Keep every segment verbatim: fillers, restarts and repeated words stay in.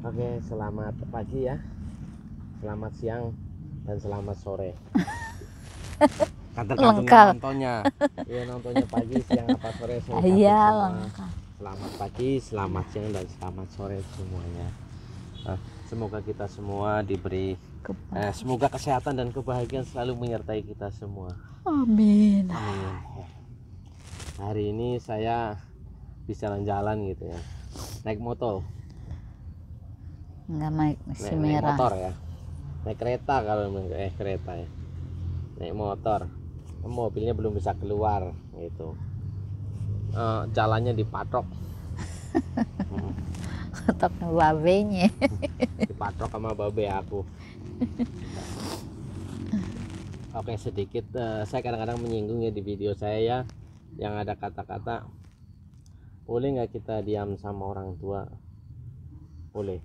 Oke, selamat pagi ya, selamat siang, dan selamat sore. Kantor-kantor nontonnya, ya nontonnya pagi, siang, apa sore semua. Iya, lengkap. Selamat pagi, selamat siang, dan selamat sore semuanya. Semoga kita semua diberi, eh, semoga kesehatan dan kebahagiaan selalu menyertai kita semua. Amin. Amin. Hari ini saya bisa jalan-jalan gitu ya, naik motor. Enggak naik si naik, naik motor ya, naik kereta kalau eh kereta ya, naik motor, mobilnya belum bisa keluar gitu, uh, jalannya dipatok, patok hmm. babenya, dipatok sama babe aku. Oke, sedikit uh, saya kadang-kadang menyinggung ya di video saya ya, yang ada kata-kata, boleh nggak kita diam sama orang tua? Boleh.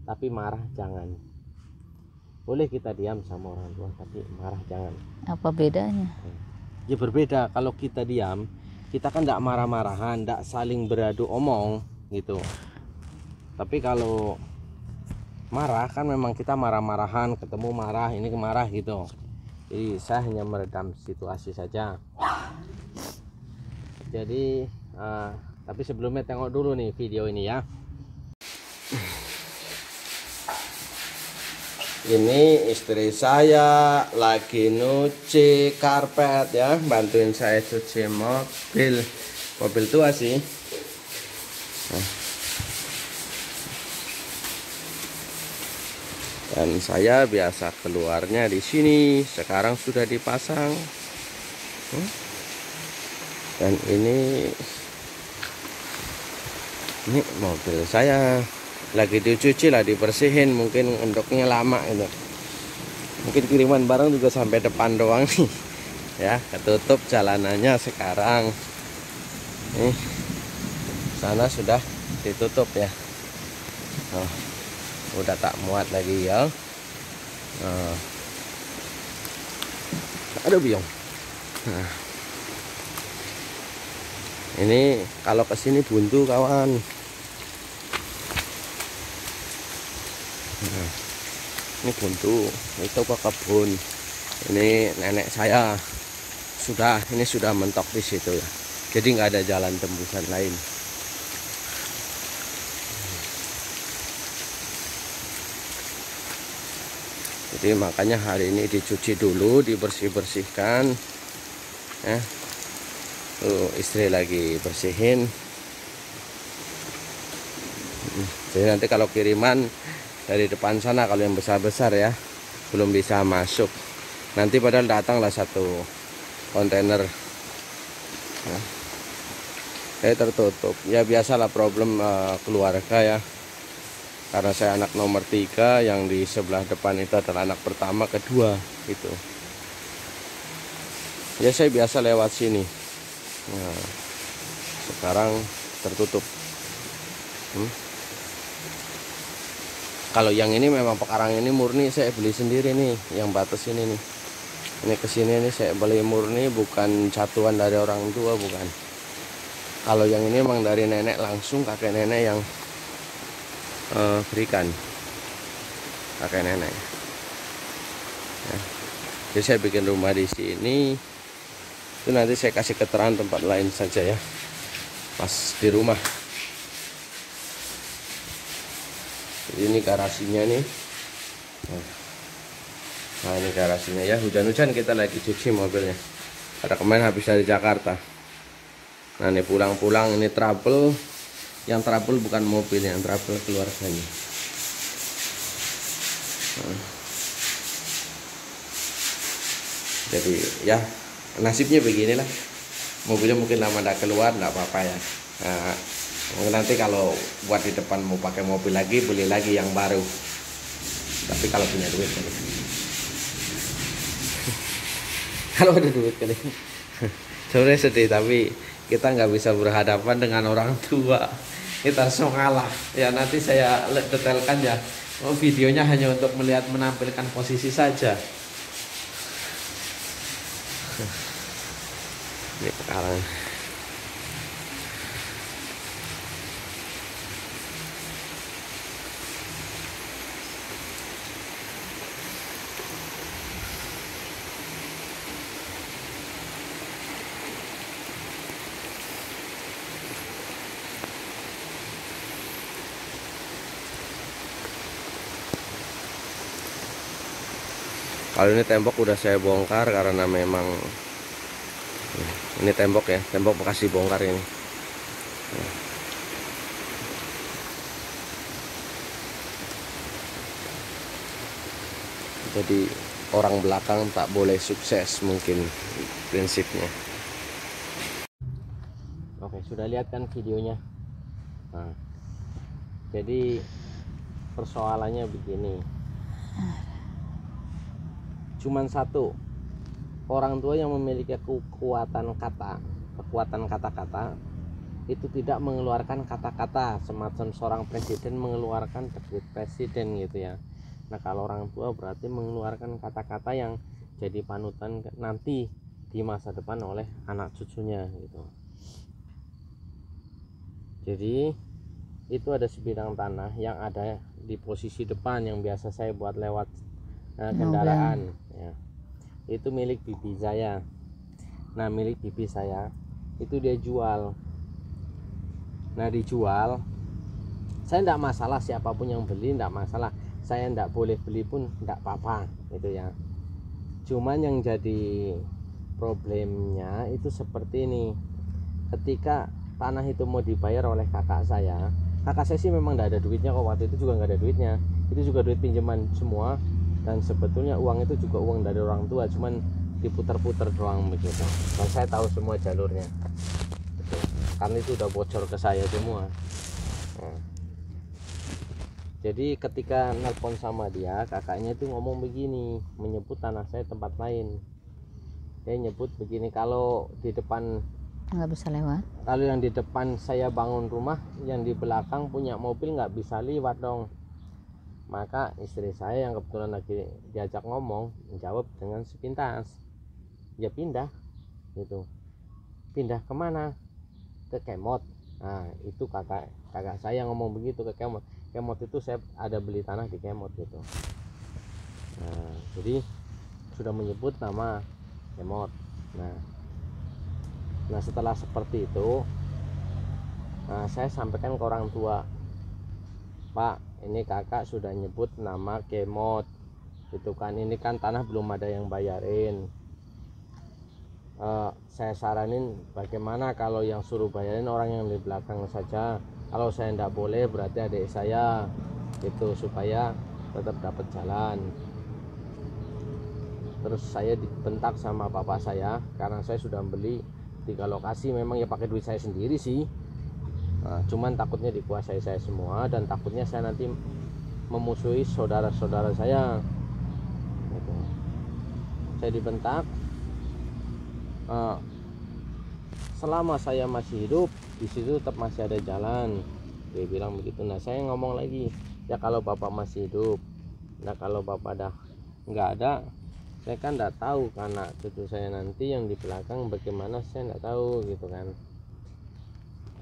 Tapi marah jangan. Boleh kita diam sama orang tua, tapi marah jangan. Apa bedanya? Ya berbeda. Kalau kita diam, kita kan tidak marah-marahan, tidak saling beradu omong gitu. Tapi kalau marah kan memang kita marah-marahan, ketemu marah, ini kemarah gitu. Jadi saya hanya meredam situasi saja. Jadi uh, tapi sebelumnya tengok dulu nih video ini ya. Ini istri saya lagi nyuci karpet ya, bantuin saya cuci mobil, mobil tua sih. Nah. Dan saya biasa keluarnya di sini, sekarang sudah dipasang. Dan ini, ini mobil saya. Lagi dicuci lah, dibersihin, mungkin endoknya lama gitu. Mungkin kiriman barang juga sampai depan doang nih. Ya, ketutup jalanannya sekarang. Nih, sana sudah ditutup ya. Oh, udah tak muat lagi ya. Oh. Aduh biong. Nah. Ini kalau kesini buntu kawan. Nah, ini buntu, itu ke kebun. Ini nenek saya sudah, ini sudah mentok di situ ya. Jadi nggak ada jalan tembusan lain. Jadi makanya hari ini dicuci dulu, dibersih-bersihkan. Eh, tuh istri lagi bersihin. Jadi nanti kalau kiriman dari depan sana, kalau yang besar-besar ya belum bisa masuk. Nanti padahal datanglah satu kontainer. Nah, saya tertutup. Ya biasalah problem uh, keluarga ya. Karena saya anak nomor tiga, yang di sebelah depan itu adalah anak pertama, kedua gitu. Ya saya biasa lewat sini. Nah, sekarang tertutup. Hmm. Kalau yang ini memang pekarang ini murni saya beli sendiri nih, yang batas ini nih. Ini kesini nih saya beli murni, bukan satuan dari orang tua, bukan. Kalau yang ini memang dari nenek langsung, kakek nenek yang uh, berikan. Kakek nenek. Ya. Jadi saya bikin rumah di sini. Itu nanti saya kasih keterangan tempat lain saja ya. Pas di rumah. Jadi ini garasinya nih. Nah ini garasinya ya, hujan-hujan kita lagi cuci mobilnya. Karena kemarin habis dari Jakarta. Nah ini pulang-pulang ini trouble. Yang trouble bukan mobil, yang trouble keluarganya. Nah. Jadi ya nasibnya beginilah. Mobilnya mungkin lama tidak keluar, tidak apa-apa ya. Nah, nanti kalau buat di depan mau pakai mobil lagi, beli lagi yang baru. Tapi kalau punya duit kali. Kalau ada duit kali. Sebenarnya sedih, tapi kita nggak bisa berhadapan dengan orang tua. Kita harus mengalah. Ya nanti saya detailkan ya. Oh, videonya hanya untuk melihat menampilkan posisi saja. Ini sekarang. Kalau ini tembok udah saya bongkar karena memang ini tembok ya, tembok bekas dibongkar ini. Jadi orang belakang tak boleh sukses, mungkin prinsipnya. Oke, sudah lihat kan videonya. Nah, jadi persoalannya begini. Cuman satu, orang tua yang memiliki kekuatan kata, kekuatan kata-kata itu tidak mengeluarkan kata-kata semacam seorang presiden mengeluarkan dekret presiden gitu ya. Nah, kalau orang tua berarti mengeluarkan kata-kata yang jadi panutan nanti di masa depan oleh anak cucunya gitu. Jadi itu ada sebidang tanah yang ada di posisi depan yang biasa saya buat lewat eh, kendaraan ya. Itu milik bibi saya. Nah, milik bibi saya itu dia jual. Nah, dijual saya tidak masalah, siapapun yang beli tidak masalah, saya tidak boleh beli pun tidak apa-apa gitu ya. Cuman yang jadi problemnya itu seperti ini, ketika tanah itu mau dibayar oleh kakak saya, kakak saya sih memang tidak ada duitnya kok, waktu itu juga nggak ada duitnya, itu juga duit pinjaman semua, dan sebetulnya uang itu juga uang dari orang tua, cuman diputer-puter doang begitu, dan saya tahu semua jalurnya gitu. Karena itu udah bocor ke saya semua. Nah, jadi ketika nelpon sama dia, kakaknya itu ngomong begini, menyebut tanah saya tempat lain. Dia nyebut begini, kalau di depan nggak bisa lewat. Kalau yang di depan saya bangun rumah, yang di belakang punya mobil nggak bisa lewat dong. Maka istri saya yang kebetulan lagi diajak ngomong, menjawab dengan sepintas, ya pindah, gitu. Pindah kemana? Ke Kemot. Nah, itu kakak kakak saya ngomong begitu, ke Kemot. Kemot itu saya ada beli tanah di Kemot gitu. Nah, jadi sudah menyebut nama Kemot. Nah, nah setelah seperti itu, nah, saya sampaikan ke orang tua, Pak, ini kakak sudah nyebut nama Kemot, gitu kan? Ini kan tanah belum ada yang bayarin. Uh, saya saranin bagaimana kalau yang suruh bayarin orang yang di belakang saja. Kalau saya tidak boleh berarti adik saya gitu, supaya tetap dapat jalan. Terus saya dibentak sama papa saya karena saya sudah beli tiga lokasi, memang ya pakai duit saya sendiri sih. Nah, cuman takutnya dikuasai saya semua, dan takutnya saya nanti memusuhi saudara-saudara saya gitu. Saya dibentak. Uh, selama saya masih hidup di situ tetap masih ada jalan, dia bilang begitu. Nah, saya ngomong lagi, ya kalau bapak masih hidup, nah kalau bapak dah nggak ada, saya kan nggak tahu karena cucu saya nanti yang di belakang bagaimana, saya nggak tahu gitu kan.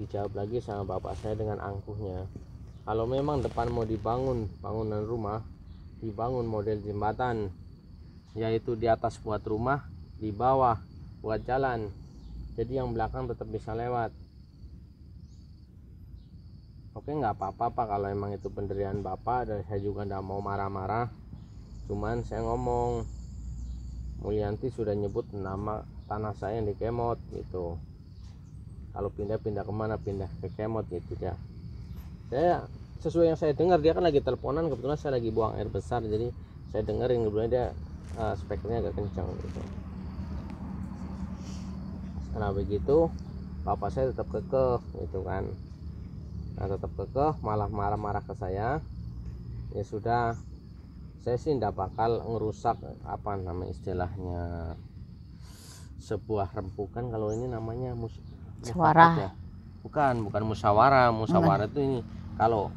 Dijawab lagi sama bapak saya dengan angkuhnya, kalau memang depan mau dibangun bangunan rumah, dibangun model jembatan, yaitu di atas buat rumah, di bawah buat jalan, jadi yang belakang tetap bisa lewat. Oke, nggak apa-apa Pak, kalau emang itu pendirian bapak, dan saya juga nggak mau marah-marah. Cuman saya ngomong, Mulyanti sudah nyebut nama tanah saya yang di Kemot gitu, kalau pindah-pindah kemana, pindah ke Kemot gitu ya. Saya sesuai yang saya dengar, dia kan lagi teleponan, kebetulan saya lagi buang air besar, jadi saya dengar yang kebetulan dia uh, spekernya agak kencang gitu. Nah, begitu papa saya tetap kekeh gitu kan. Nah, tetap kekeh, malah marah-marah ke saya. Ya sudah, saya sih tidak bakal ngerusak apa nama istilahnya sebuah rempukan, kalau ini namanya musyawarah ya? bukan bukan musyawarah musyawarah itu ini kalau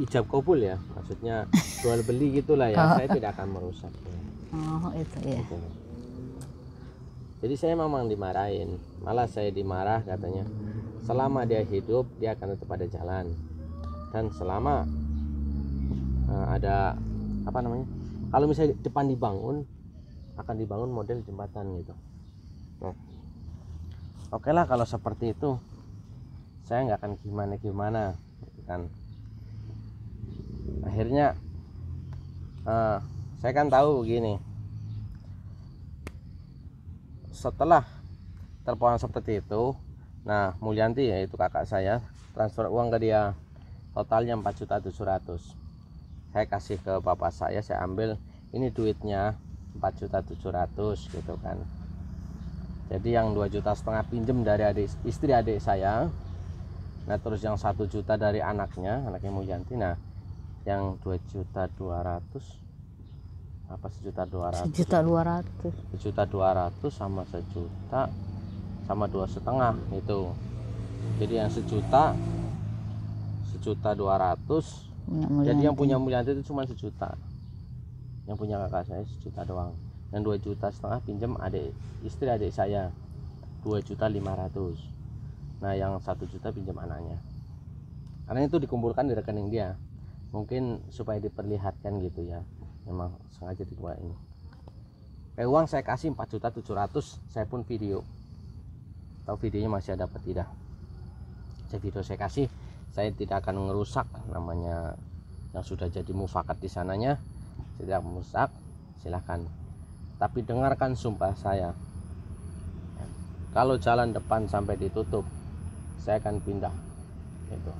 ijab kabul ya, maksudnya jual beli gitulah ya. Oh, saya tidak akan merusak ya. Oh, itu ya gitu. Jadi saya memang dimarahin, malah saya dimarah katanya, selama dia hidup dia akan tetap ada jalan, dan selama uh, ada apa namanya, kalau misalnya depan dibangun akan dibangun model jembatan gitu. Nah, oke lah kalau seperti itu, saya nggak akan gimana-gimana kan. Akhirnya uh, saya kan tahu begini, setelah teleponan seperti itu, nah Mulyanti yaitu kakak saya transfer uang ke dia totalnya empat juta tujuh ratus ribu. Saya kasih ke bapak saya, saya ambil ini duitnya empat juta tujuh ratus ribu gitu kan. Jadi yang dua juta setengah pinjem dari adik, istri adik saya. Nah terus yang satu juta dari anaknya, anaknya Mulyanti. Nah yang dua juta dua ratus ribu apa sejuta dua ratus ribu? sejuta dua ratus ribu. sejuta dua ratus ribu sama sejuta sama dua setengah itu. Jadi yang sejuta sejuta dua ratus ribu. Jadi yang punya Mulyanti itu cuma sejuta. Yang punya kakak saya sejuta doang. Yang dua juta setengah pinjam adik istri adik saya dua juta lima ratus ribu. Nah yang satu juta pinjam anaknya. Karena itu dikumpulkan di rekening dia, mungkin supaya diperlihatkan gitu ya, memang sengaja dikeluarin. Kayak uang saya kasih empat juta tujuh ratus ribu, saya pun video. Tahu videonya masih ada apa tidak? Saya video saya kasih, saya tidak akan merusak namanya yang sudah jadi mufakat di sananya, tidak merusak, silahkan. Tapi dengarkan sumpah saya, kalau jalan depan sampai ditutup, saya akan pindah. Itu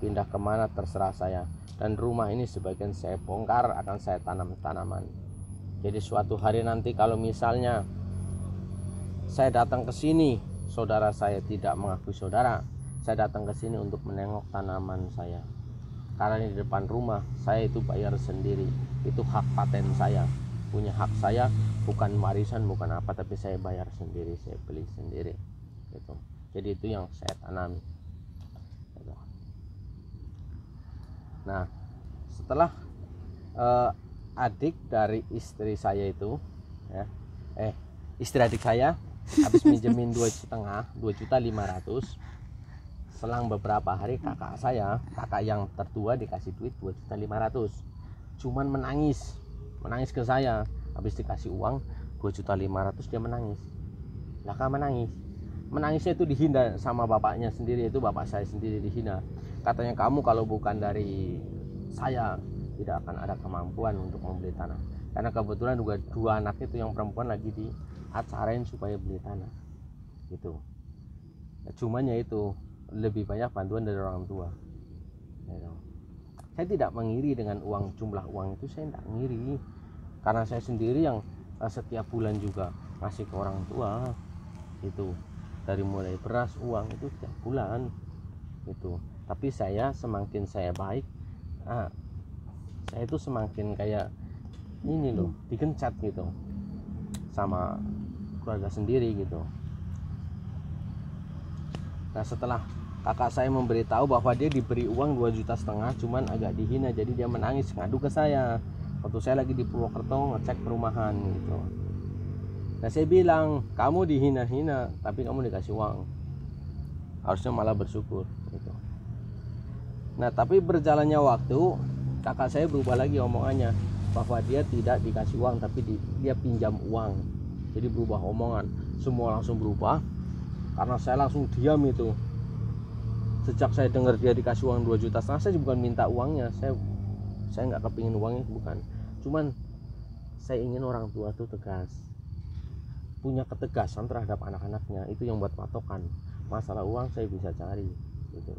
pindah kemana terserah saya. Dan rumah ini sebagian saya bongkar, akan saya tanam tanaman. Jadi suatu hari nanti kalau misalnya saya datang ke sini, saudara saya tidak mengakui saudara, saya datang ke sini untuk menengok tanaman saya. Karena di depan rumah saya itu bayar sendiri, itu hak paten saya. Punya hak saya, bukan warisan, bukan apa, tapi saya bayar sendiri, saya beli sendiri gitu. Jadi itu yang saya tanami gitu. Nah setelah eh, adik dari istri saya itu ya, eh istri adik saya habis minjemin dua setengah dua juta lima ratus, selang beberapa hari kakak saya, kakak yang tertua dikasih duit dua juta lima ratus ribu, cuman menangis menangis ke saya. Habis dikasih uang dua juta lima ratus ribu dia menangis. Laka menangis. Menangisnya itu dihina sama bapaknya sendiri, itu bapak saya sendiri dihina. Katanya kamu kalau bukan dari saya tidak akan ada kemampuan untuk membeli tanah. Karena kebetulan juga dua anak itu yang perempuan lagi diacarain supaya beli tanah. Gitu. Nah, cuman ya itu lebih banyak bantuan dari orang tua. Saya tidak mengiri dengan uang, jumlah uang itu saya tidak mengiri, karena saya sendiri yang setiap bulan juga ngasih ke orang tua itu, dari mulai beras, uang itu setiap bulan itu. Tapi saya semakin saya baik, ah, saya itu semakin kayak ini loh, digencat gitu sama keluarga sendiri gitu. Nah setelah kakak saya memberitahu bahwa dia diberi uang dua juta setengah, cuman agak dihina, jadi dia menangis ngadu ke saya. Waktu saya lagi di Purwokerto ngecek perumahan gitu. Nah saya bilang, kamu dihina-hina tapi kamu dikasih uang, harusnya malah bersyukur gitu. Nah tapi berjalannya waktu, kakak saya berubah lagi omongannya, bahwa dia tidak dikasih uang tapi di, dia pinjam uang. Jadi berubah omongan, semua langsung berubah. Karena saya langsung diam itu. Sejak saya dengar dia dikasih uang dua juta setengah, saya bukan minta uangnya, saya saya nggak kepingin uangnya, bukan. Cuman saya ingin orang tua tuh tegas, punya ketegasan terhadap anak-anaknya. Itu yang buat patokan. Masalah uang saya bisa cari gitu.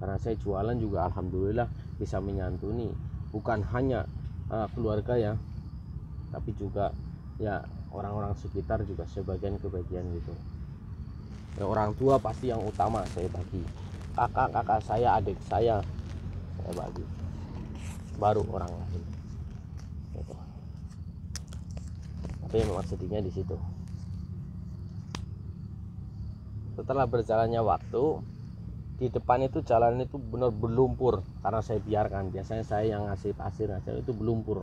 Karena saya jualan juga alhamdulillah bisa menyantuni, bukan hanya uh, keluarga ya, tapi juga ya orang-orang sekitar juga sebagian kebagian gitu. Ya, orang tua pasti yang utama saya bagi, kakak-kakak saya, adik saya, saya bagi, baru orang lain gitu. Tapi memang sedihnya di situ. Setelah berjalannya waktu, di depan itu jalan itu benar berlumpur, karena saya biarkan. Biasanya saya yang ngasih pasir, hasil itu berlumpur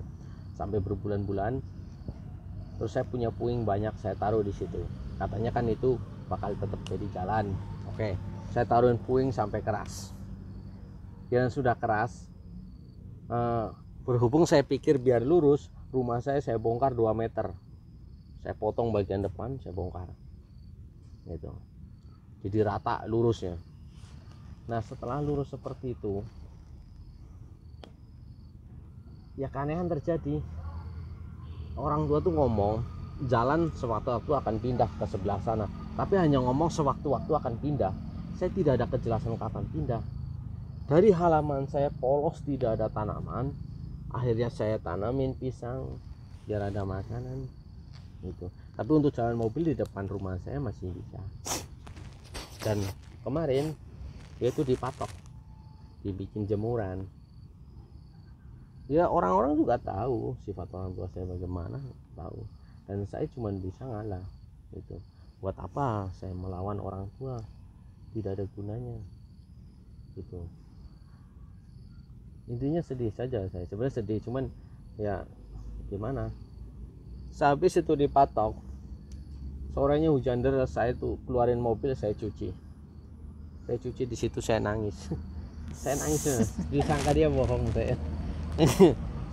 sampai berbulan-bulan. Terus saya punya puing banyak, saya taruh di situ. Katanya kan itu bakal tetap jadi jalan. Oke, saya taruhin puing sampai keras. Jalan sudah keras. E, berhubung saya pikir biar lurus, rumah saya saya bongkar dua meter. Saya potong bagian depan, saya bongkar. Gitu. Jadi rata lurusnya. Nah, setelah lurus seperti itu, ya keanehan terjadi. Orang tua tuh ngomong, jalan sewaktu-waktu akan pindah ke sebelah sana. Tapi hanya ngomong sewaktu-waktu akan pindah. Saya tidak ada kejelasan kapan pindah. Dari halaman saya polos tidak ada tanaman. Akhirnya saya tanamin pisang biar ada makanan gitu. Tapi untuk jalan mobil di depan rumah saya masih bisa. Dan kemarin yaitu dipatok, dibikin jemuran. Ya orang-orang juga tahu sifat orang tua saya bagaimana, tahu. Dan saya cuma bisa ngalah gitu. Buat apa saya melawan orang tua? Tidak ada gunanya gitu. Intinya sedih saja saya, sebenarnya sedih, cuman ya gimana. Sehabis itu dipatok, sorenya hujan deras, saya tuh keluarin mobil, saya cuci saya cuci di situ, saya nangis saya nangis disangka dia bohong saya.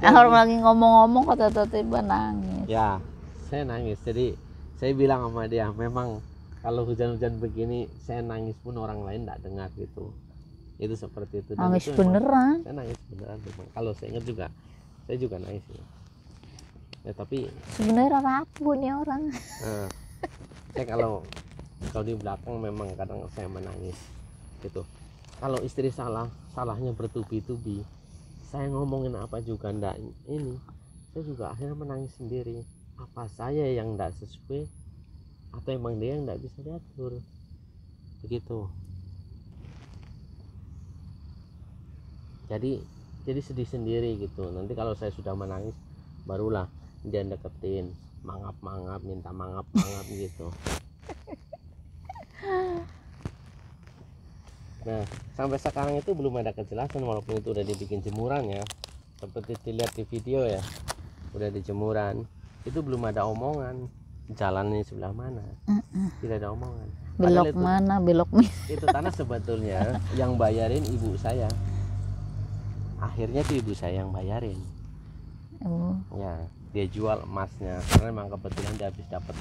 Kalau lagi ngomong-ngomong kok tiba-tiba nangis ya, saya nangis. Jadi saya bilang sama dia, memang kalau hujan-hujan begini saya nangis pun orang lain tidak dengar gitu. Itu seperti itu. Dan nangis itu beneran. Memang, saya nangis beneran. Memang. Kalau saya ingat juga, saya juga nangis. Ya, ya tapi sebenarnya rapuh nih orang. Eh, saya kalau kalau di belakang memang kadang saya menangis gitu. Kalau istri salah, salahnya bertubi-tubi. Saya ngomongin apa juga ndak ini. Saya juga akhirnya menangis sendiri. Apa saya yang tidak sesuai atau emang dia yang tidak bisa diatur begitu. Jadi jadi sedih sendiri gitu. Nanti kalau saya sudah menangis barulah dia deketin, mangap-mangap, minta mangap-mangap gitu. Nah sampai sekarang itu belum ada kejelasan, walaupun itu udah dibikin jemuran ya, seperti dilihat di video ya, udah di jemuran. Itu belum ada omongan jalannya sebelah mana, tidak ada omongan belok itu, mana belok mana. Itu tanah sebetulnya yang bayarin ibu saya, akhirnya tuh ibu saya yang bayarin. Oh. Ya dia jual emasnya karena memang kebetulan dia habis dapat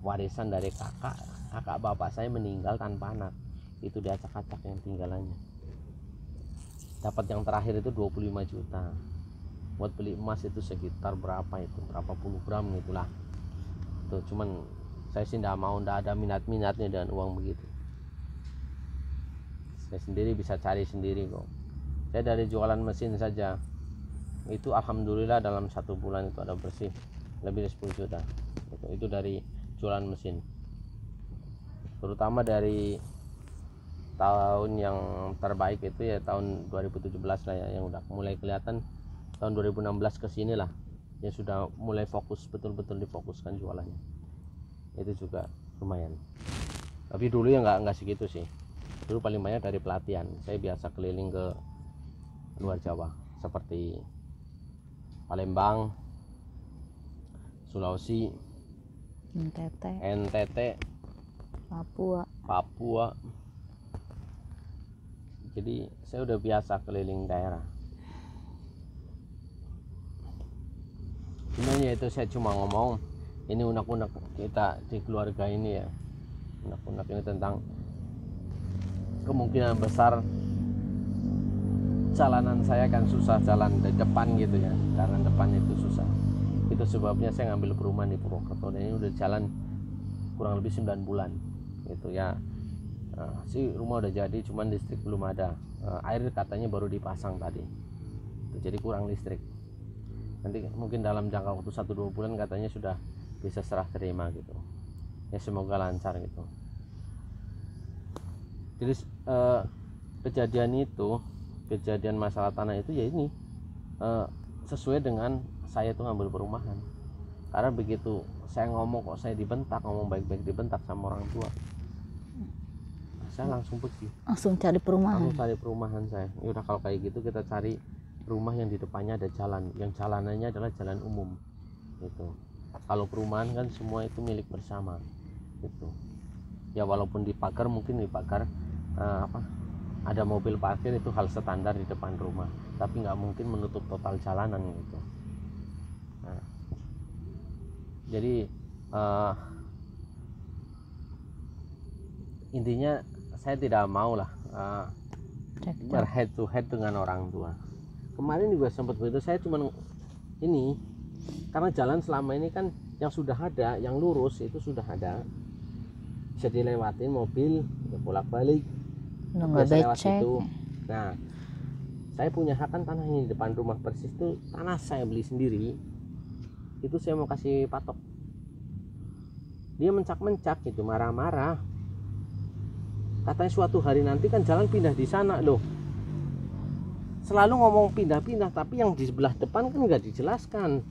warisan dari kakak kakak bapak saya meninggal tanpa anak. Itu dia acak-acak yang tinggalannya, dapat yang terakhir itu dua puluh lima juta. Buat beli emas itu sekitar berapa itu, berapa puluh gram gitulah. Tuh cuman saya sih ndak mau, ndak ada minat-minatnya dengan uang begitu. Saya sendiri bisa cari sendiri kok. Saya dari jualan mesin saja itu alhamdulillah dalam satu bulan itu ada bersih lebih dari sepuluh juta. Itu, itu dari jualan mesin. Terutama dari tahun yang terbaik itu ya tahun dua ribu tujuh belas lah ya, yang udah mulai kelihatan. Tahun dua ribu enam belas ke sini lah ya, sudah mulai fokus, betul-betul difokuskan jualannya. Itu juga lumayan. Tapi dulu ya nggak nggak segitu sih. Dulu paling banyak dari pelatihan. Saya biasa keliling ke luar Jawa seperti Palembang, Sulawesi, N T T, N T T, Papua, Papua. Jadi saya udah biasa keliling daerah. Sebenarnya itu saya cuma ngomong ini unek-unek kita di keluarga ini ya, unek-unek ini tentang kemungkinan besar jalanan saya akan susah, jalan di depan gitu ya, jalan depan itu susah. Itu sebabnya saya ngambil perumahan di Purwokerto ini udah jalan kurang lebih sembilan bulan gitu ya. Nah, si rumah udah jadi cuman listrik belum ada, air katanya baru dipasang tadi, jadi kurang listrik. Nanti mungkin dalam jangka waktu satu dua bulan katanya sudah bisa serah terima gitu ya, semoga lancar gitu. Jadi eh, kejadian itu, kejadian masalah tanah itu ya ini eh, sesuai dengan saya tuh ngambil perumahan. Karena begitu saya ngomong kok saya dibentak, ngomong baik-baik dibentak sama orang tua, saya langsung pergi, langsung cari perumahan langsung cari perumahan saya. Ya udah kalau kayak gitu kita cari rumah yang di depannya ada jalan, yang jalanannya adalah jalan umum gitu. Kalau perumahan kan semua itu milik bersama gitu ya, walaupun dipagar, mungkin dipagar uh, apa ada mobil parkir, itu hal standar di depan rumah, tapi nggak mungkin menutup total jalanan gitu. Nah, jadi uh, intinya saya tidak mau lah uh, berhead to head dengan orang tua. Kemarin juga sempat begitu, saya cuman ini karena jalan selama ini kan yang sudah ada, yang lurus itu sudah ada, bisa dilewatin mobil bolak-balik, nggak lewat situ. Nah, saya punya hak kan, tanahnya di depan rumah persis itu tanah saya beli sendiri, itu saya mau kasih patok. Dia mencak-mencak gitu, marah-marah. Katanya suatu hari nanti kan jalan pindah di sana loh. Selalu ngomong pindah-pindah, tapi yang di sebelah depan kan nggak dijelaskan.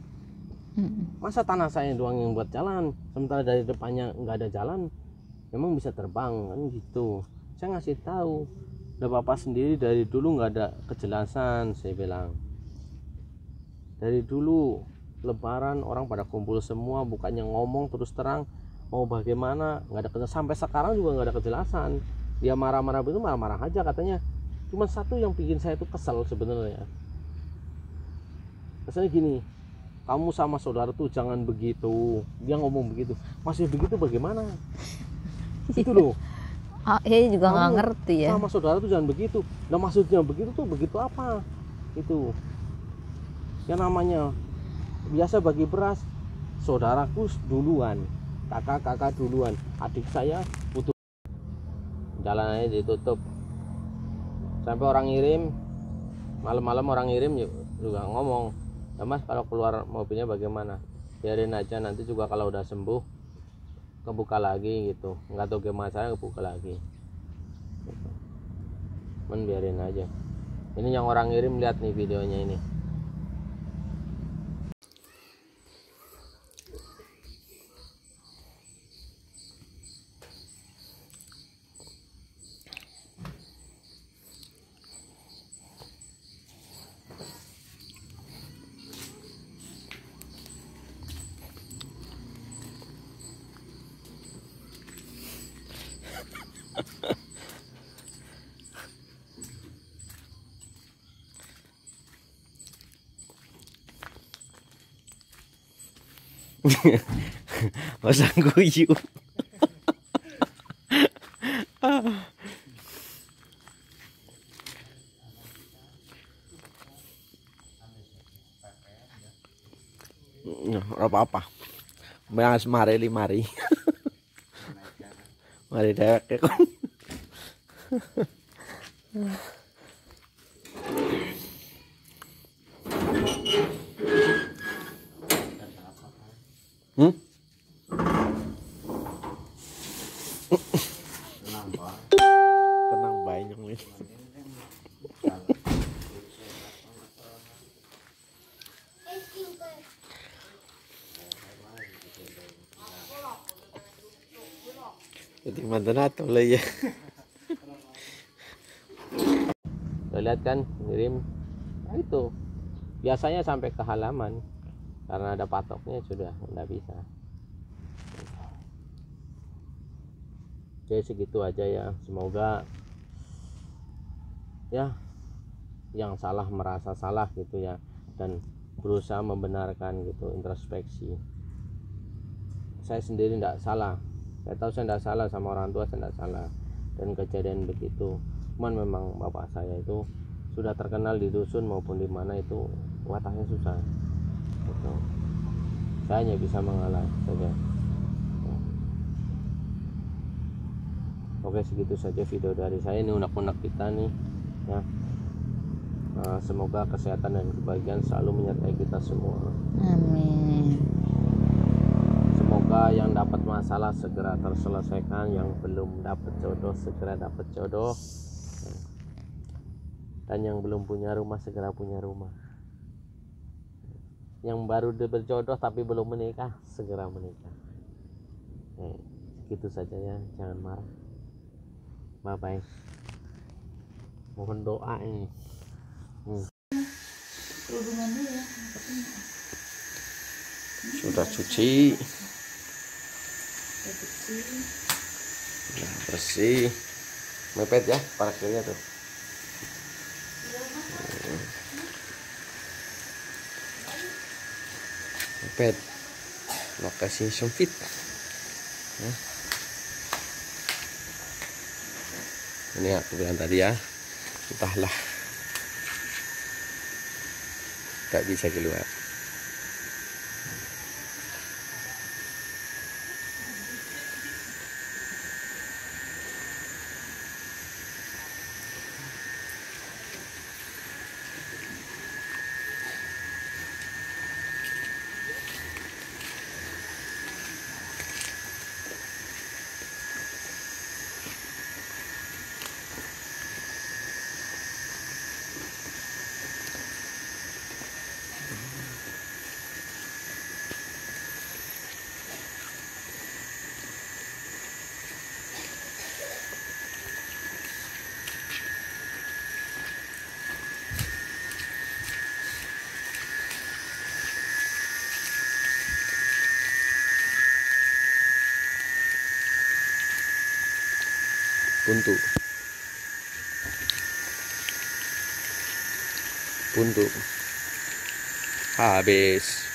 Masa tanah saya doang yang buat jalan, sementara dari depannya nggak ada jalan, memang bisa terbang kan gitu. Saya ngasih tahu, udah bapak sendiri dari dulu nggak ada kejelasan, saya bilang. Dari dulu Lebaran orang pada kumpul semua, bukannya ngomong terus terang mau bagaimana, nggak ada kejelasan. Sampai sekarang juga nggak ada kejelasan. Dia marah-marah begitu, marah-marah aja katanya. Cuma satu yang bikin saya itu kesel sebenarnya. Rasanya gini, kamu sama saudara tuh jangan begitu. Dia ngomong begitu, masih begitu bagaimana? Itu loh. Ah, ya juga nggak ngerti ya. Sama saudara tuh jangan begitu. Nah maksudnya begitu tuh begitu apa? Itu. Yang namanya biasa bagi beras, saudaraku duluan, kakak-kakak duluan, adik saya putus. Jalanannya ditutup. Sampai orang ngirim, malam-malam orang ngirim juga ngomong, ya mas kalau keluar mobilnya bagaimana? Biarin aja, nanti juga kalau udah sembuh kebuka lagi gitu. Nggak tahu gimana saya kebuka lagi gitu. Men biarin aja. Ini yang orang ngirim, lihat nih videonya ini. Pasang guyu. Nggak apa-apa. Mas mari limari. Mari dek ya kan. Hmm? Tenang, Pak. Tenang, banyak nih. Jadi mantan atau lagi ya. Lihat kan, ngirim. Nah, itu. Biasanya sampai ke halaman. Karena ada patoknya sudah nggak bisa. Oke, segitu aja ya. Semoga ya yang salah merasa salah gitu ya, dan berusaha membenarkan gitu, introspeksi. Saya sendiri nggak salah. Saya tahu saya nggak salah, sama orang tua saya nggak salah. Dan kejadian begitu. Cuman memang bapak saya itu sudah terkenal di dusun maupun di mana itu wataknya susah. Gitu. Saya hanya bisa mengalah saja. Oke, segitu saja video dari saya. Ini unek-unek kita nih ya. Nah, semoga kesehatan dan kebahagiaan selalu menyertai kita semua. Amin. Semoga yang dapat masalah segera terselesaikan, yang belum dapat jodoh segera dapat jodoh, dan yang belum punya rumah segera punya rumah. Yang baru berjodoh tapi belum menikah segera menikah. Nah, gitu saja ya, jangan marah. Bye bye. Mohon doa ini. Hmm. Sudah cuci. Sudah bersih. Mepet ya parkirnya tuh. Pet lokasi sempit ya. Ini aku bilang tadi ya, entahlah tak bisa keluar. Buntu. Buntu. Habis.